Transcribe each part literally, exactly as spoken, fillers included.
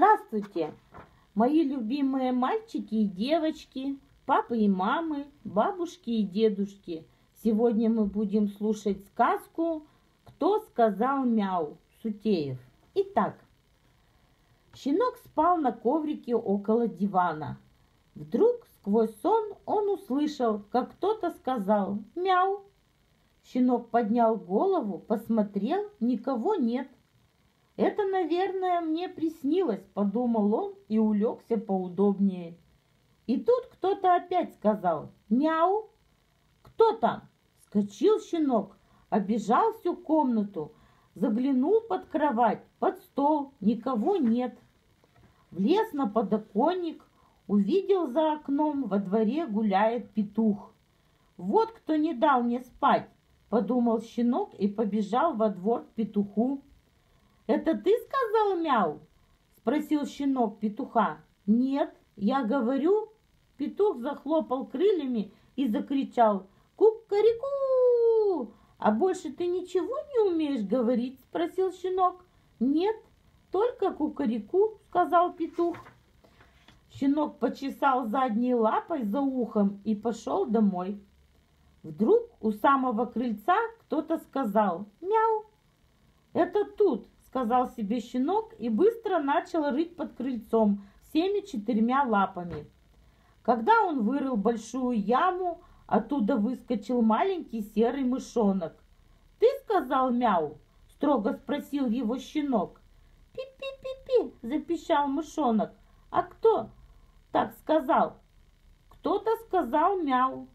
Здравствуйте, мои любимые мальчики и девочки, папы и мамы, бабушки и дедушки. Сегодня мы будем слушать сказку «Кто сказал мяу» Сутеев. Итак, щенок спал на коврике около дивана. Вдруг сквозь сон он услышал, как кто-то сказал «мяу». Щенок поднял голову, посмотрел, никого нет. «Это, наверное, мне приснилось», — подумал он и улегся поудобнее. И тут кто-то опять сказал «мяу». «Кто там?» — вскочил щенок, обежал всю комнату, заглянул под кровать, под стол, никого нет. Влез на подоконник, увидел за окном, во дворе гуляет петух. «Вот кто не дал мне спать», — подумал щенок и побежал во двор к петуху. «Это ты сказал мяу?» — спросил щенок петуха. «Нет, я говорю». Петух захлопал крыльями и закричал «Кукареку!» «А больше ты ничего не умеешь говорить?» — спросил щенок. «Нет, только кукареку», — сказал петух. Щенок почесал задней лапой за ухом и пошел домой. Вдруг у самого крыльца кто-то сказал «мяу». «Это тут», — сказал себе щенок и быстро начал рыть под крыльцом всеми четырьмя лапами. Когда он вырыл большую яму, оттуда выскочил маленький серый мышонок. «Ты сказал мяу?» — строго спросил его щенок. «Пи-пи-пи-пи!» — запищал мышонок. «А кто так сказал?» «Кто-то сказал мяу».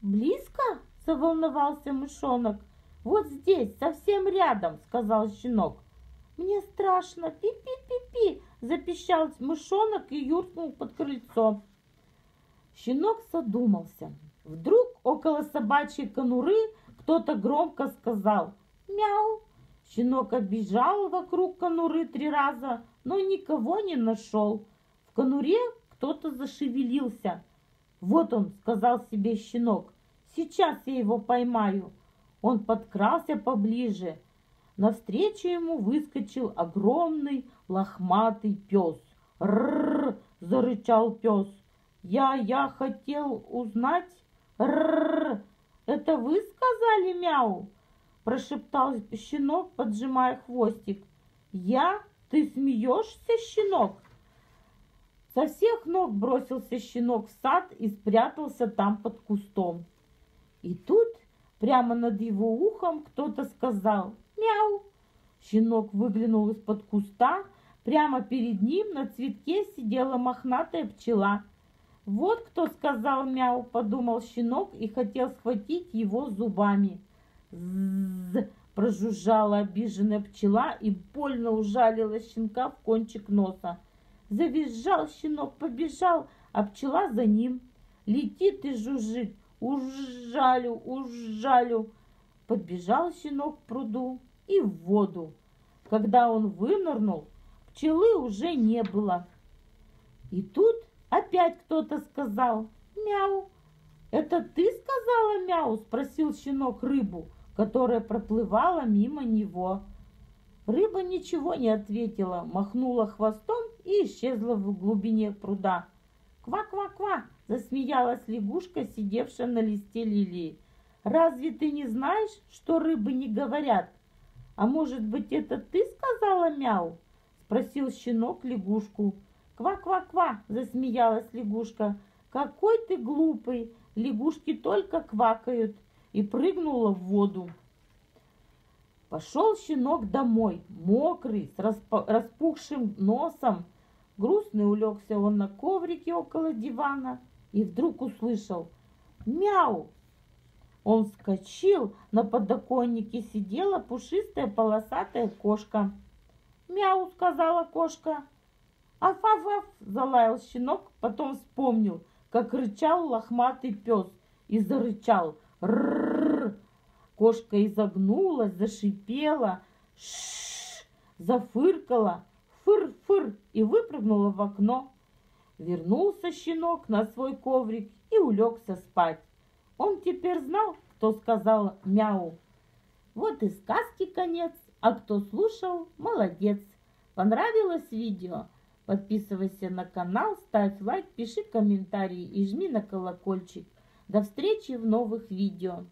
«Близко?» — заволновался мышонок. «Вот здесь, совсем рядом», — сказал щенок. «Мне страшно! Пи-пи-пи-пи!» — запищал мышонок и юркнул под крыльцо. Щенок задумался. Вдруг около собачьей конуры кто-то громко сказал «мяу». Щенок обежал вокруг конуры три раза, но никого не нашел. В конуре кто-то зашевелился. «Вот он», — сказал себе щенок, — «сейчас я его поймаю». Он подкрался поближе. Навстречу ему выскочил огромный лохматый пес. «Рррр!» — зарычал пес. «Я, я хотел узнать...» «Рррр! Это вы сказали мяу?» — прошептал щенок, поджимая хвостик. «Я? Ты смеешься, щенок?» Со всех ног бросился щенок в сад и спрятался там под кустом. И тут прямо над его ухом кто-то сказал «мяу». Щенок выглянул из-под куста. Прямо перед ним на цветке сидела мохнатая пчела. «Вот кто сказал мяу», — подумал щенок и хотел схватить его зубами. «З-з-з», — прожужжала обиженная пчела и больно ужалила щенка в кончик носа. Завизжал щенок, побежал, а пчела за ним. Летит и жужжит. «Ужалю, ужалю». Подбежал щенок к пруду и в воду. Когда он вынырнул, пчелы уже не было. И тут опять кто-то сказал «мяу». «Это ты сказала мяу?» — спросил щенок рыбу, которая проплывала мимо него. Рыба ничего не ответила, махнула хвостом и исчезла в глубине пруда. «Ква-ква-ква!» — засмеялась лягушка, сидевшая на листе лилии. «Разве ты не знаешь, что рыбы не говорят? А может быть, это ты сказала мяу?» — спросил щенок лягушку. «Ква-ква-ква!» — засмеялась лягушка. «Какой ты глупый! Лягушки только квакают!» И прыгнула в воду. Пошел щенок домой, мокрый, с распухшим носом. Грустный улегся он на коврике около дивана и вдруг услышал «мяу!». Он вскочил, на подоконнике сидела пушистая полосатая кошка. «Мяу!» — сказала кошка. «Аф-аф-аф!» — залаял щенок, потом вспомнил, как рычал лохматый пес и зарычал «рррррр». Кошка изогнулась, зашипела, «шшш», зафыркала, «фыр-фыр» и выпрыгнула в окно. Вернулся щенок на свой коврик и улегся спать. Он теперь знал, кто сказал «мяу». Вот и сказки конец, а кто слушал, молодец. Понравилось видео? Подписывайся на канал, ставь лайк, пиши комментарии и жми на колокольчик. До встречи в новых видео!